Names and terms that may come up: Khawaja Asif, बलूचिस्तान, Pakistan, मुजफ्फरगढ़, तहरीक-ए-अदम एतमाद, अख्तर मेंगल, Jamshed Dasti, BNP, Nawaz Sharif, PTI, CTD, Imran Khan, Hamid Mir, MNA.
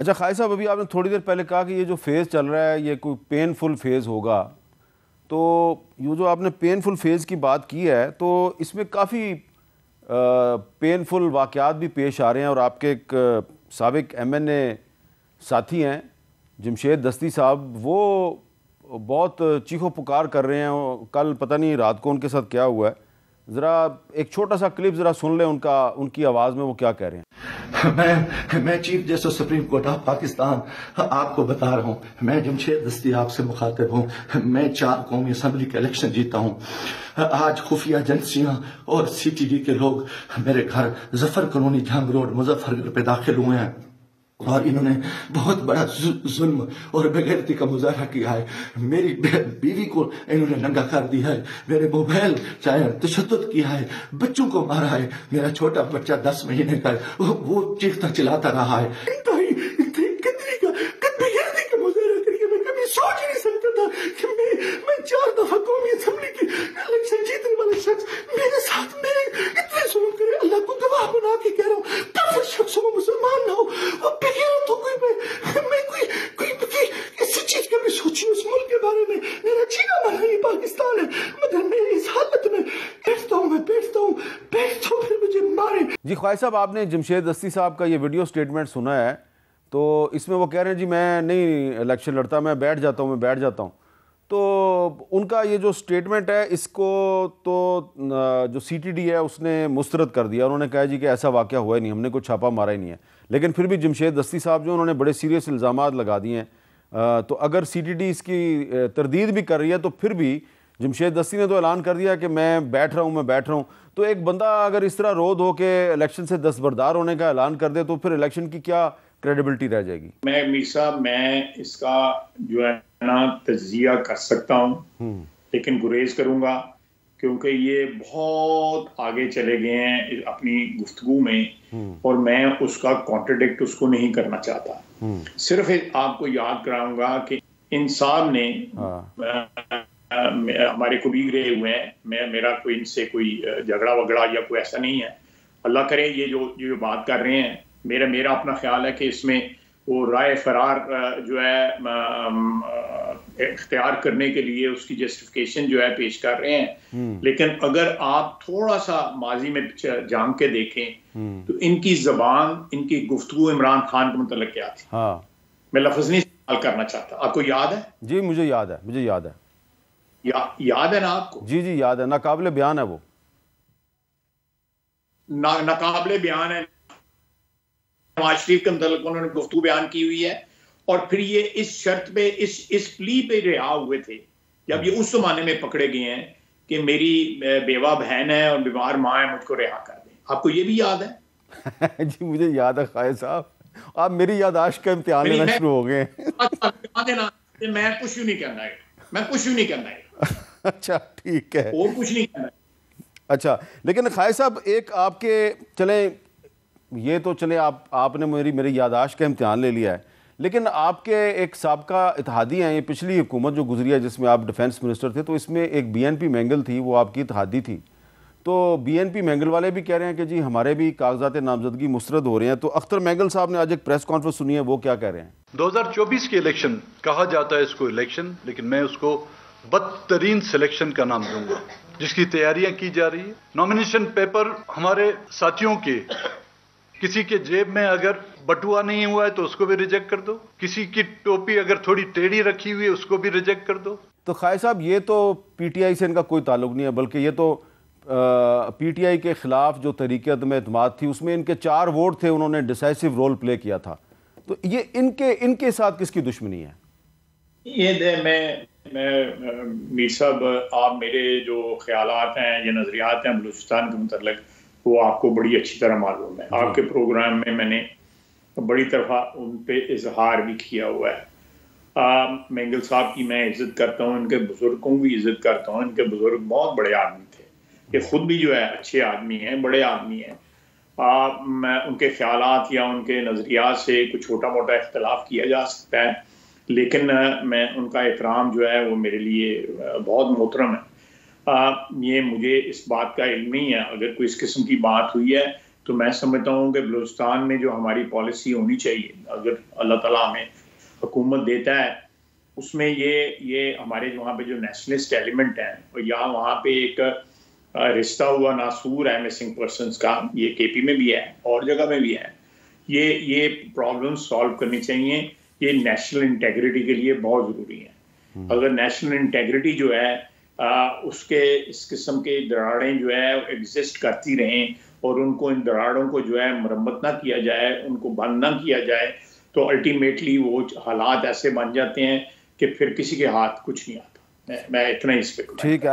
अच्छा खाई साहब, अभी आपने थोड़ी देर पहले कहा कि ये जो फेज़ चल रहा है ये कोई पेनफुल फेज़ होगा, तो ये जो आपने पेनफुल फेज़ की बात की है तो इसमें काफ़ी पेनफुल वाक़यात भी पेश आ रहे हैं और आपके एक साबिक MNA साथी हैं जमशेद दस्ती साहब, वो बहुत चीखो पुकार कर रहे हैं। कल पता नहीं रात को उनके साथ क्या हुआ है, ज़रा एक छोटा सा क्लिप ज़रा सुन लें उनका, उनकी आवाज़ में वो क्या कह रहे हैं। मैं chief justice supreme court of Pakistan आपको बता रहा हूं, मैं जमशेद दस्ती आपसे मुखातिब हूं। मैं 4 कौमी असम्बली के इलेक्शन जीता हूं। आज खुफिया एजेंसियां और CTD के लोग मेरे घर जफर कॉलोनी जंग रोड मुजफ्फरगढ़ पे दाखिल हुए हैं और इन्होंने बहुत बड़ा जुल्म और बेगैरती का मुजाहरा किया है। मेरी बीवी को इन्होंने नंगा कर दिया है, मेरे मोबाइल चाहे तशद्दुद किया है, बच्चों को मारा है। मेरा छोटा बच्चा 10 महीने का है, वो चीखता चिल्लाता रहा है। बेगैरती का मुजाहरा करके मैं कभी सोच ही नहीं सकता था कि मैं 4 दफा कौमी असेंबली के इलेक्शन जीतने वाला शख्स मेरे साथ मेरे इतने जुल्म करे। अल्लाह को गवाह बना के कह रहा हूँ, काफिर शख्स हो, मुसलमान ना हो। जी ख्वाजा साहब, आपने जमशेद दस्ती साहब का ये वीडियो स्टेटमेंट सुना है, तो इसमें वो कह रहे हैं जी मैं नहीं इलेक्शन लड़ता, मैं बैठ जाता हूँ, तो उनका ये जो स्टेटमेंट है इसको तो जो CTD है उसने मुस्तरद कर दिया। उन्होंने कहा जी कि ऐसा वाक़या हुआ ही नहीं, हमने कोई छापा मारा ही नहीं है। लेकिन फिर भी जमशेद दस्ती साहब जो उन्होंने बड़े सीरियस इल्ज़ाम लगा दिए हैं, तो अगर CTD इसकी तरदीद भी कर रही है तो फिर भी जमशेद दस्ती ने तो ऐलान कर दिया कि मैं बैठ रहा हूँ, तो एक बंदा अगर इस तरह रो धो के इलेक्शन से दस्तबरदार होने का ऐलान कर दे तो फिर इलेक्शन की क्या क्रेडिबिलिटी रह जाएगी। मैं मीर साहब, मैं इसका जो है ना तजिया कर सकता हूँ लेकिन गुरेज करूँगा क्योंकि ये बहुत आगे चले गए हैं अपनी गुफ्तगू में और मैं उसका कॉन्ट्रडिक्ट उसको नहीं करना चाहता। सिर्फ आपको याद कराऊंगा कि इन साहब ने हमारे कलीग रहे हुए हैं, मेरा कोई इनसे कोई झगड़ा वगड़ा या कोई ऐसा नहीं है। अल्लाह करे ये जो बात कर रहे हैं, मेरा अपना ख्याल है कि इसमें वो राय फरार जो है इख्तियार करने के लिए उसकी जस्टिफिकेशन जो है पेश कर रहे हैं। लेकिन अगर आप थोड़ा सा माजी में झांक के देखें तो इनकी जबान, इनकी गुफ्तगू इमरान खान के मतलब क्या थी। मैं लफ्ज़ नहीं इस्तेमाल करना चाहता, आपको याद है? जी मुझे याद है, याद है ना आपको? जी जी याद है, नाकाबिले बयान है वो, नाकाबिले बयान है। नवाज शरीफ के मतलब उन्होंने गुफ्तगू बयान की हुई है और फिर ये इस शर्त पे, इस प्ली पे रिहा हुए थे जब ये उस जमाने में पकड़े गए हैं कि मेरी बेवा बहन है और बीमार माँ है, मुझको रिहा कर दें। आपको ये भी याद है? जी मुझे याद है खाए साहब, आप मेरी याददाश्त का इम्तिहान लेना शुरू हो गए। मैं कुछ नहीं करना है, अच्छा ठीक है, और कुछ नहीं करना है। अच्छा लेकिन खाए साहब एक आपके, चले ये तो चले आपने मेरी याददाश्त का इम्तिहान ले लिया है, लेकिन आपके एक साबका इत्तहादी हैं, ये पिछली हुकूमत जो गुजरी है जिसमें आप डिफेंस मिनिस्टर थे, तो इसमें एक BNP मेंगल थी, वो आपकी इत्तहादी थी। तो BNP मेंगल वाले भी कह रहे हैं कि जी हमारे भी कागजात नामजदगी मुस्तरद हो रहे हैं। तो अख्तर मेंगल साहब ने आज एक प्रेस कॉन्फ्रेंस सुनी है, वो क्या कह रहे हैं? 2024 के इलेक्शन कहा जाता है इसको इलेक्शन, लेकिन मैं उसको बदतरीन सिलेक्शन का नाम दूंगा जिसकी तैयारियां की जा रही है। नॉमिनेशन पेपर हमारे साथियों के, किसी के जेब में अगर बटुआ नहीं हुआ है तो उसको भी रिजेक्ट कर दो, किसी की टोपी अगर थोड़ी टेढ़ी रखी हुई है उसको भी रिजेक्ट कर दो। तो खाए साहब ये तो PTI से इनका कोई ताल्लुक नहीं है, बल्कि ये तो PTI के खिलाफ जो तहरीक-ए-अदम एतमाद थी उसमें इनके 4 वोट थे, उन्होंने डिसाइसिव रोल प्ले किया था। तो ये इनके साथ किसकी दुश्मनी है? ये मैं मीर साहब, आप मेरे जो ख्यालात हैं या नजरियात हैं बलूचिस्तान के मुतल्लिक़ वो आपको बड़ी अच्छी तरह मालूम है। आपके प्रोग्राम में मैंने बड़ी तरफा उन पर इजहार भी किया हुआ है। मेंगल साहब की मैं इज्जत करता हूँ, इनके बुजुर्गों की इज्जत करता हूँ। इनके बुजुर्ग बहुत बड़े आदमी थे, ये खुद भी जो है अच्छे आदमी हैं, बड़े आदमी हैं। मैं उनके ख्यालात या उनके नज़रियात से कुछ छोटा मोटा इख्तलाफ किया जा सकता है, लेकिन मैं उनका एहतराम जो है वो मेरे लिए बहुत मोहतरम है। ये मुझे इस बात का इल्म नहीं है, अगर कोई इस किस्म की बात हुई है तो मैं समझता हूँ कि बलूचिस्तान में जो हमारी पॉलिसी होनी चाहिए, अगर अल्लाह ताला हमें हुकूमत देता है, उसमें ये हमारे वहाँ पे जो नेशनलिस्ट एलिमेंट हैं और या वहाँ पे एक रिश्ता हुआ नासूर है मिसिंग पर्सनस का, ये केपी में भी है और जगह में भी है, ये प्रॉब्लम सॉल्व करनी चाहिए। ये नेशनल इंटेग्रिटी के लिए बहुत ज़रूरी है। अगर नेशनल इंटेग्रिटी जो है उसके इस किस्म के दरारें जो है एग्जिस्ट करती रहें और उनको इन दरारों को जो है मरम्मत ना किया जाए, उनको बंद ना किया जाए, तो अल्टीमेटली वो हालात ऐसे बन जाते हैं कि फिर किसी के हाथ कुछ नहीं आता। मैं इतना ही इस पर। ठीक है।